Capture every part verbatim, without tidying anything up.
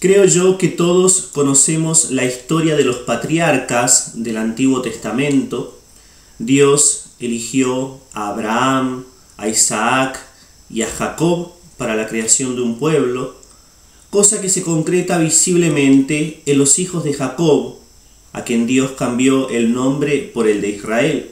Creo yo que todos conocemos la historia de los patriarcas del Antiguo Testamento. Dios eligió a Abraham, a Isaac y a Jacob para la creación de un pueblo, cosa que se concreta visiblemente en los hijos de Jacob, a quien Dios cambió el nombre por el de Israel.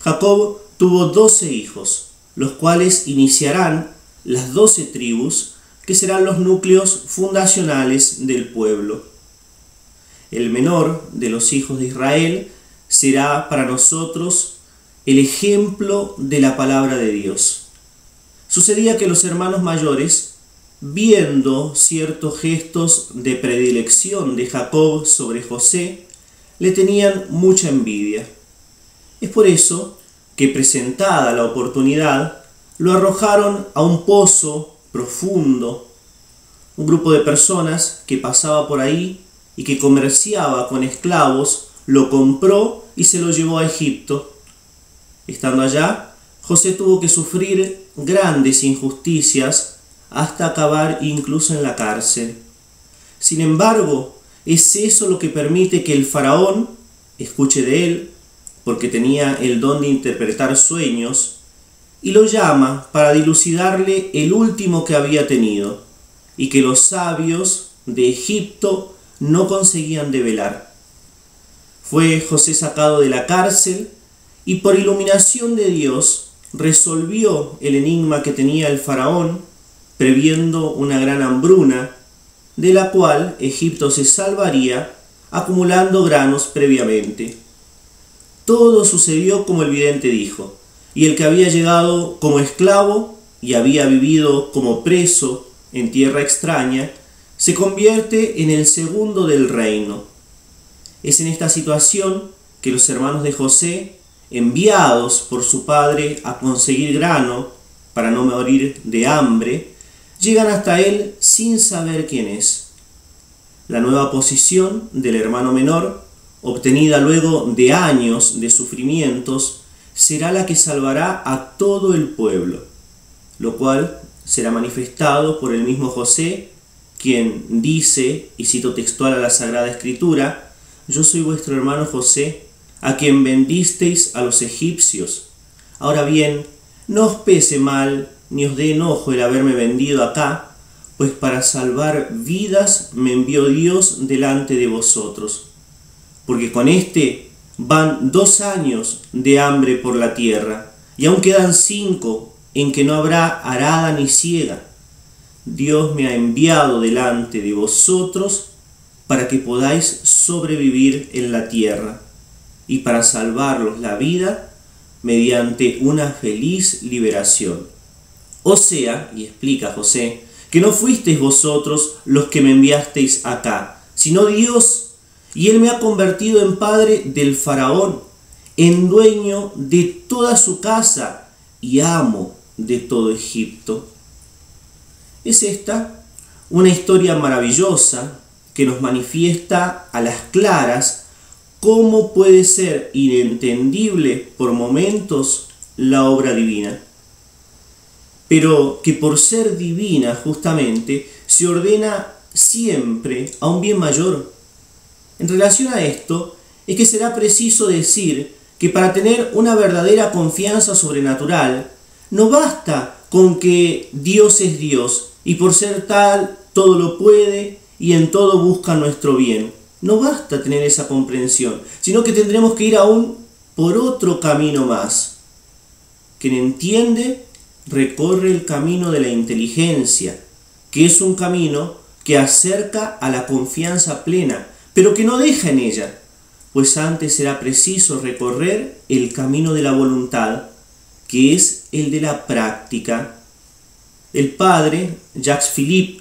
Jacob tuvo doce hijos, los cuales iniciarán las doce tribus que serán los núcleos fundacionales del pueblo. El menor de los hijos de Israel será para nosotros el ejemplo de la palabra de Dios. Sucedía que los hermanos mayores, viendo ciertos gestos de predilección de Jacob sobre José, le tenían mucha envidia. Es por eso que, presentada la oportunidad, lo arrojaron a un pozo profundo. Un grupo de personas que pasaba por ahí y que comerciaba con esclavos lo compró y se lo llevó a Egipto. Estando allá, José tuvo que sufrir grandes injusticias hasta acabar incluso en la cárcel. Sin embargo, es eso lo que permite que el faraón escuche de él, porque tenía el don de interpretar sueños, y lo llama para dilucidarle el último que había tenido, y que los sabios de Egipto no conseguían develar. Fue José sacado de la cárcel, y por iluminación de Dios resolvió el enigma que tenía el faraón, previendo una gran hambruna, de la cual Egipto se salvaría acumulando granos previamente. Todo sucedió como el vidente dijo, y el que había llegado como esclavo y había vivido como preso en tierra extraña, se convierte en el segundo del reino. Es en esta situación que los hermanos de José, enviados por su padre a conseguir grano para no morir de hambre, llegan hasta él sin saber quién es. La nueva posición del hermano menor, obtenida luego de años de sufrimientos, será la que salvará a todo el pueblo, lo cual será manifestado por el mismo José, quien dice, y cito textual a la Sagrada Escritura: «Yo soy vuestro hermano José, a quien vendisteis a los egipcios. Ahora bien, no os pese mal ni os dé enojo el haberme vendido acá, pues para salvar vidas me envió Dios delante de vosotros. Porque con este van dos años de hambre por la tierra, y aún quedan cinco en que no habrá arada ni siega. Dios me ha enviado delante de vosotros para que podáis sobrevivir en la tierra, y para salvarlos la vida mediante una feliz liberación. O sea», y explica José, «que no fuisteis vosotros los que me enviasteis acá, sino Dios, y Él me ha convertido en padre del faraón, en dueño de toda su casa y amo de todo Egipto». Es esta una historia maravillosa que nos manifiesta a las claras cómo puede ser inentendible por momentos la obra divina, pero que por ser divina justamente se ordena siempre a un bien mayor. En relación a esto, es que será preciso decir que para tener una verdadera confianza sobrenatural, no basta con que Dios es Dios y por ser tal todo lo puede y en todo busca nuestro bien. No basta tener esa comprensión, sino que tendremos que ir aún por otro camino más. Quien entiende recorre el camino de la inteligencia, que es un camino que acerca a la confianza plena, pero que no deja en ella, pues antes será preciso recorrer el camino de la voluntad, que es el de la práctica. El padre Jacques Philippe,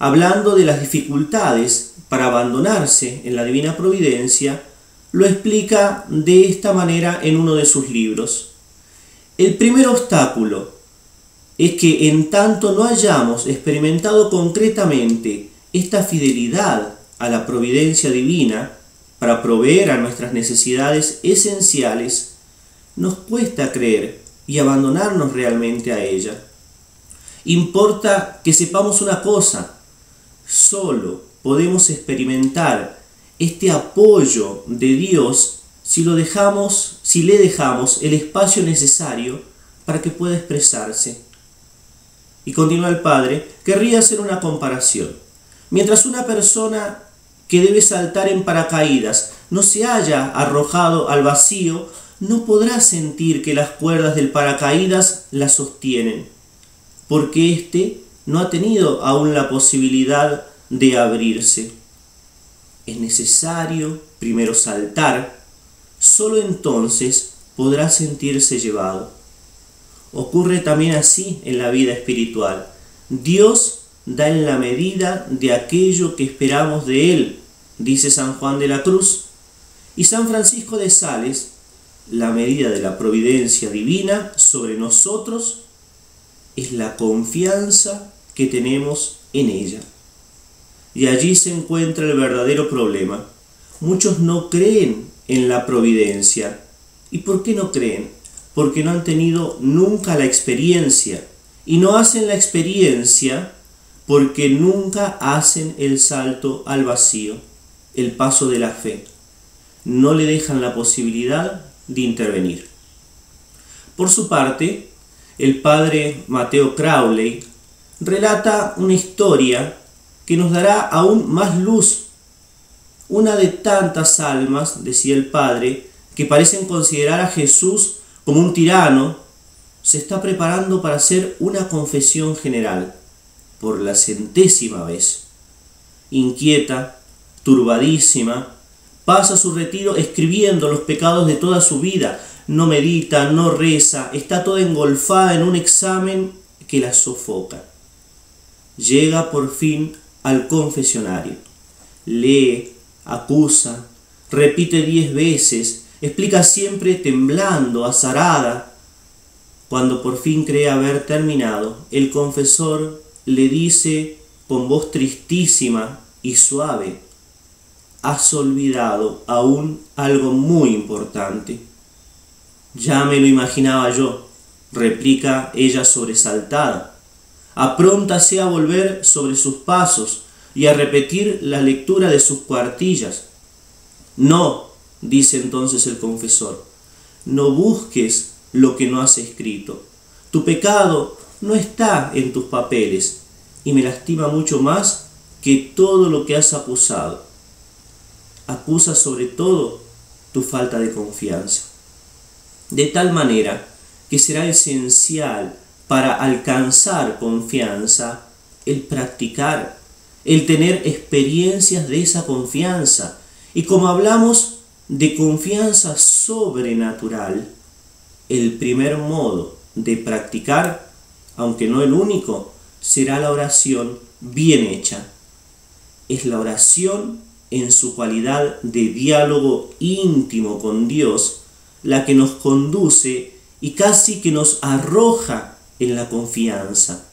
hablando de las dificultades para abandonarse en la divina providencia, lo explica de esta manera en uno de sus libros. El primer obstáculo es que en tanto no hayamos experimentado concretamente esta fidelidad a la providencia divina para proveer a nuestras necesidades esenciales, nos cuesta creer y abandonarnos realmente a ella. Importa que sepamos una cosa: solo podemos experimentar este apoyo de Dios si lo dejamos, si le dejamos el espacio necesario para que pueda expresarse. Y continúa el padre, querría hacer una comparación. Mientras una persona que debe saltar en paracaídas no se haya arrojado al vacío, no podrá sentir que las cuerdas del paracaídas la sostienen, porque éste no ha tenido aún la posibilidad de abrirse. Es necesario primero saltar, solo entonces podrá sentirse llevado. Ocurre también así en la vida espiritual. Dios da en la medida de aquello que esperamos de Él, dice San Juan de la Cruz, y San Francisco de Sales, la medida de la providencia divina sobre nosotros es la confianza que tenemos en ella. Y allí se encuentra el verdadero problema. Muchos no creen en la providencia. ¿Y por qué no creen? Porque no han tenido nunca la experiencia. Y no hacen la experiencia porque nunca hacen el salto al vacío, el paso de la fe. No le dejan la posibilidad de intervenir. Por su parte, el padre Mateo Crowley relata una historia que nos dará aún más luz. Una de tantas almas, decía el padre, que parecen considerar a Jesús como un tirano, se está preparando para hacer una confesión general, por la centésima vez. Inquieta, turbadísima, pasa su retiro escribiendo los pecados de toda su vida. No medita, no reza, está toda engolfada en un examen que la sofoca. Llega por fin al confesionario. Lee, acusa, repite diez veces, explica siempre temblando, azarada. Cuando por fin cree haber terminado, el confesor le dice con voz tristísima y suave: has olvidado aún algo muy importante. Ya me lo imaginaba yo, replica ella sobresaltada. Apróntase a volver sobre sus pasos y a repetir la lectura de sus cuartillas. No, dice entonces el confesor, no busques lo que no has escrito. Tu pecado no está en tus papeles y me lastima mucho más que todo lo que has acusado. Acusa sobre todo tu falta de confianza, de tal manera que será esencial para alcanzar confianza el practicar, el tener experiencias de esa confianza. Y como hablamos de confianza sobrenatural, el primer modo de practicar, aunque no el único, será la oración bien hecha. Es la oración en su cualidad de diálogo íntimo con Dios, la que nos conduce y casi que nos arroja en la confianza.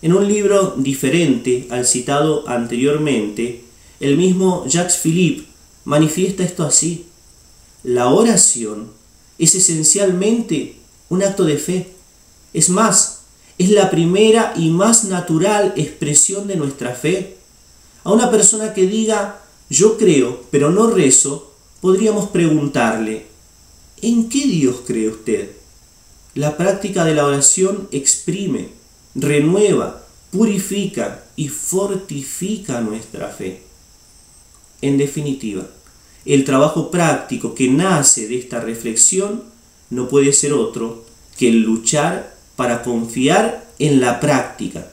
En un libro diferente al citado anteriormente, el mismo Jacques Philippe manifiesta esto así: la oración es esencialmente un acto de fe. Es más, es la primera y más natural expresión de nuestra fe. A una persona que diga, yo creo, pero no rezo, podríamos preguntarle, ¿en qué Dios cree usted? La práctica de la oración exprime, renueva, purifica y fortifica nuestra fe. En definitiva, el trabajo práctico que nace de esta reflexión no puede ser otro que el luchar para confiar en la práctica,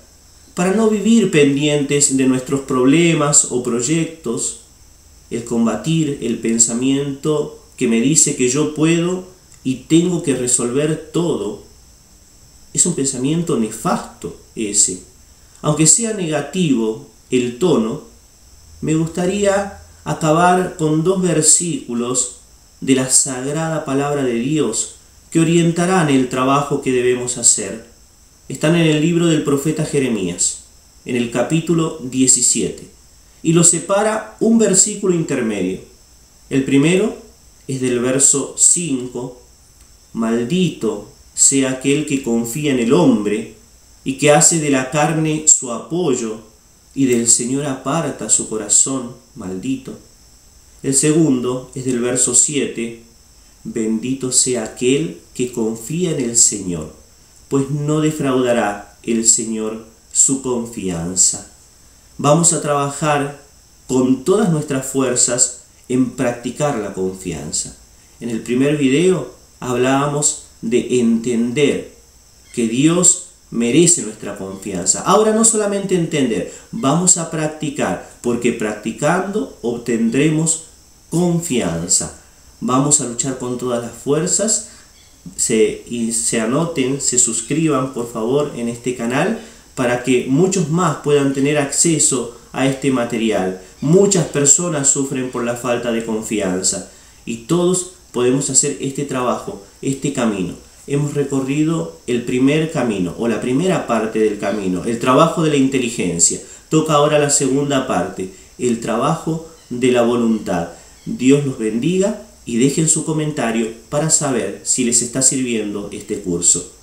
para no vivir pendientes de nuestros problemas o proyectos, el combatir el pensamiento que me dice que yo puedo y tengo que resolver todo. Es un pensamiento nefasto ese. Aunque sea negativo el tono, me gustaría acabar con dos versículos de la sagrada palabra de Dios que orientarán el trabajo que debemos hacer. Están en el libro del profeta Jeremías, en el capítulo diecisiete, y los separa un versículo intermedio. El primero es del verso cinco, maldito sea aquel que confía en el hombre y que hace de la carne su apoyo, y del Señor aparta su corazón maldito. El segundo es del verso siete, bendito sea aquel que confía en el Señor, pues no defraudará el Señor su confianza. Vamos a trabajar con todas nuestras fuerzas en practicar la confianza. En el primer video hablábamos de entender que Dios merece nuestra confianza. Ahora no solamente entender, vamos a practicar, porque practicando obtendremos confianza. Vamos a luchar con todas las fuerzas. Se, y se anoten, se suscriban por favor en este canal, para que muchos más puedan tener acceso a este material. Muchas personas sufren por la falta de confianza y todos podemos hacer este trabajo, este camino. Hemos recorrido el primer camino o la primera parte del camino, el trabajo de la inteligencia. Toca ahora la segunda parte, el trabajo de la voluntad. Dios los bendiga y dejen su comentario para saber si les está sirviendo este curso.